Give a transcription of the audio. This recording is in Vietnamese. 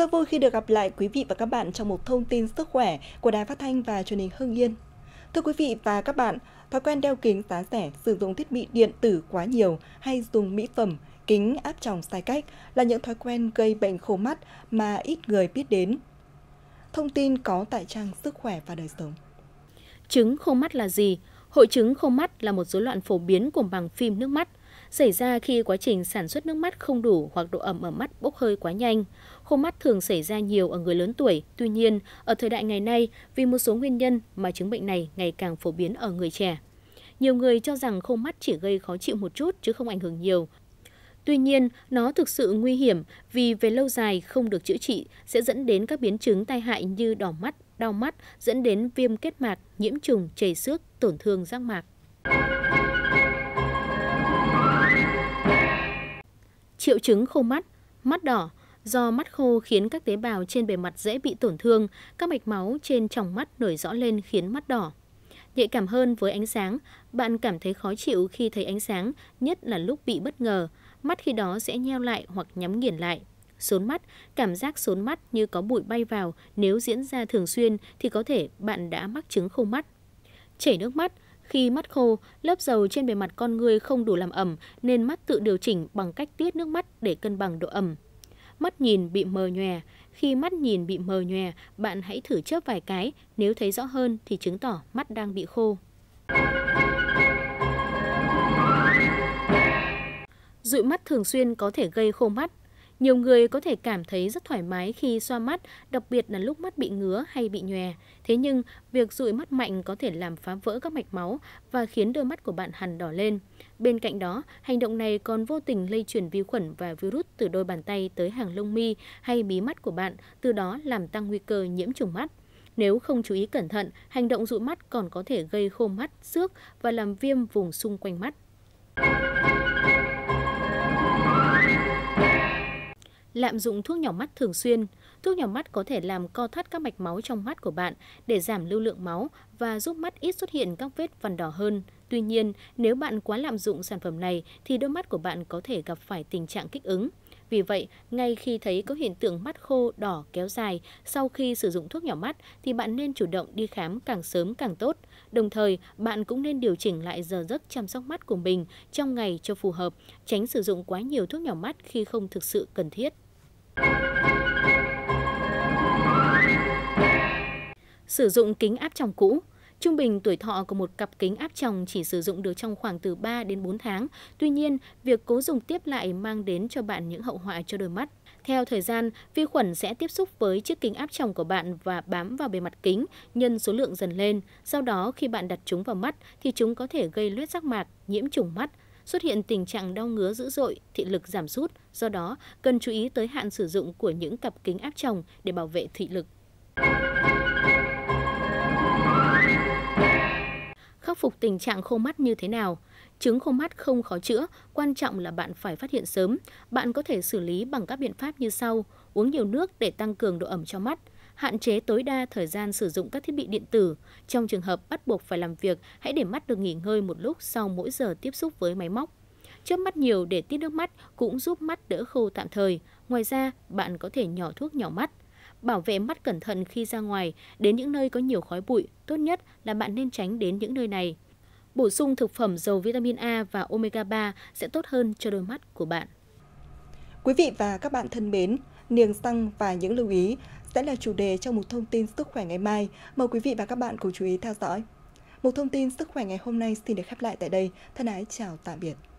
Rất vui khi được gặp lại quý vị và các bạn trong một thông tin sức khỏe của Đài Phát thanh và truyền hình Hưng Yên. Thưa quý vị và các bạn, thói quen đeo kính giá rẻ, sử dụng thiết bị điện tử quá nhiều hay dùng mỹ phẩm, kính áp tròng sai cách là những thói quen gây bệnh khô mắt mà ít người biết đến. Thông tin có tại trang Sức khỏe và đời sống. Chứng khô mắt là gì? Hội chứng khô mắt là một rối loạn phổ biến của màng phim nước mắt, xảy ra khi quá trình sản xuất nước mắt không đủ hoặc độ ẩm ở mắt bốc hơi quá nhanh. Khô mắt thường xảy ra nhiều ở người lớn tuổi, tuy nhiên, ở thời đại ngày nay, vì một số nguyên nhân mà chứng bệnh này ngày càng phổ biến ở người trẻ. Nhiều người cho rằng khô mắt chỉ gây khó chịu một chút chứ không ảnh hưởng nhiều. Tuy nhiên, nó thực sự nguy hiểm vì về lâu dài không được chữa trị sẽ dẫn đến các biến chứng tai hại như đỏ mắt, đau mắt, dẫn đến viêm kết mạc, nhiễm trùng, trầy xước, tổn thương giác mạc. Triệu chứng khô mắt, mắt đỏ. Do mắt khô khiến các tế bào trên bề mặt dễ bị tổn thương, các mạch máu trên tròng mắt nổi rõ lên khiến mắt đỏ. Nhạy cảm hơn với ánh sáng, bạn cảm thấy khó chịu khi thấy ánh sáng, nhất là lúc bị bất ngờ. Mắt khi đó sẽ nheo lại hoặc nhắm nghiền lại. Sốn mắt, cảm giác sốn mắt như có bụi bay vào, nếu diễn ra thường xuyên thì có thể bạn đã mắc chứng khô mắt. Chảy nước mắt, khi mắt khô, lớp dầu trên bề mặt con người không đủ làm ẩm nên mắt tự điều chỉnh bằng cách tiết nước mắt để cân bằng độ ẩm. Mắt nhìn bị mờ nhòe, khi mắt nhìn bị mờ nhòe, bạn hãy thử chớp vài cái, nếu thấy rõ hơn thì chứng tỏ mắt đang bị khô. Dụi mắt thường xuyên có thể gây khô mắt. Nhiều người có thể cảm thấy rất thoải mái khi xoa mắt, đặc biệt là lúc mắt bị ngứa hay bị nhòe. Thế nhưng, việc dụi mắt mạnh có thể làm phá vỡ các mạch máu và khiến đôi mắt của bạn hằn đỏ lên. Bên cạnh đó, hành động này còn vô tình lây truyền vi khuẩn và virus từ đôi bàn tay tới hàng lông mi hay mí mắt của bạn, từ đó làm tăng nguy cơ nhiễm trùng mắt. Nếu không chú ý cẩn thận, hành động dụi mắt còn có thể gây khô mắt, xước và làm viêm vùng xung quanh mắt. Lạm dụng thuốc nhỏ mắt thường xuyên. Thuốc nhỏ mắt có thể làm co thắt các mạch máu trong mắt của bạn để giảm lưu lượng máu và giúp mắt ít xuất hiện các vết vằn đỏ hơn. Tuy nhiên, nếu bạn quá lạm dụng sản phẩm này thì đôi mắt của bạn có thể gặp phải tình trạng kích ứng. Vì vậy, ngay khi thấy có hiện tượng mắt khô, đỏ, kéo dài sau khi sử dụng thuốc nhỏ mắt thì bạn nên chủ động đi khám càng sớm càng tốt. Đồng thời, bạn cũng nên điều chỉnh lại giờ giấc chăm sóc mắt của mình trong ngày cho phù hợp, tránh sử dụng quá nhiều thuốc nhỏ mắt khi không thực sự cần thiết. Sử dụng kính áp tròng cũ. Trung bình tuổi thọ của một cặp kính áp tròng chỉ sử dụng được trong khoảng từ 3 đến 4 tháng. Tuy nhiên, việc cố dùng tiếp lại mang đến cho bạn những hậu họa cho đôi mắt. Theo thời gian, vi khuẩn sẽ tiếp xúc với chiếc kính áp tròng của bạn và bám vào bề mặt kính, nhân số lượng dần lên. Sau đó, khi bạn đặt chúng vào mắt thì chúng có thể gây loét giác mạc, nhiễm trùng mắt, xuất hiện tình trạng đau ngứa dữ dội, thị lực giảm sút. Do đó, cần chú ý tới hạn sử dụng của những cặp kính áp tròng để bảo vệ thị lực. Khắc phục tình trạng khô mắt như thế nào? Chứng khô mắt không khó chữa, quan trọng là bạn phải phát hiện sớm. Bạn có thể xử lý bằng các biện pháp như sau: uống nhiều nước để tăng cường độ ẩm cho mắt, hạn chế tối đa thời gian sử dụng các thiết bị điện tử. Trong trường hợp bắt buộc phải làm việc, hãy để mắt được nghỉ ngơi một lúc sau mỗi giờ tiếp xúc với máy móc. Chớp mắt nhiều để tiết nước mắt cũng giúp mắt đỡ khô tạm thời. Ngoài ra, bạn có thể nhỏ thuốc nhỏ mắt. Bảo vệ mắt cẩn thận khi ra ngoài, đến những nơi có nhiều khói bụi, tốt nhất là bạn nên tránh đến những nơi này. Bổ sung thực phẩm giàu vitamin A và omega 3 sẽ tốt hơn cho đôi mắt của bạn. Quý vị và các bạn thân mến, niềng xăng và những lưu ý sẽ là chủ đề trong một thông tin sức khỏe ngày mai. Mời quý vị và các bạn cùng chú ý theo dõi. Một thông tin sức khỏe ngày hôm nay xin được khép lại tại đây. Thân ái chào tạm biệt.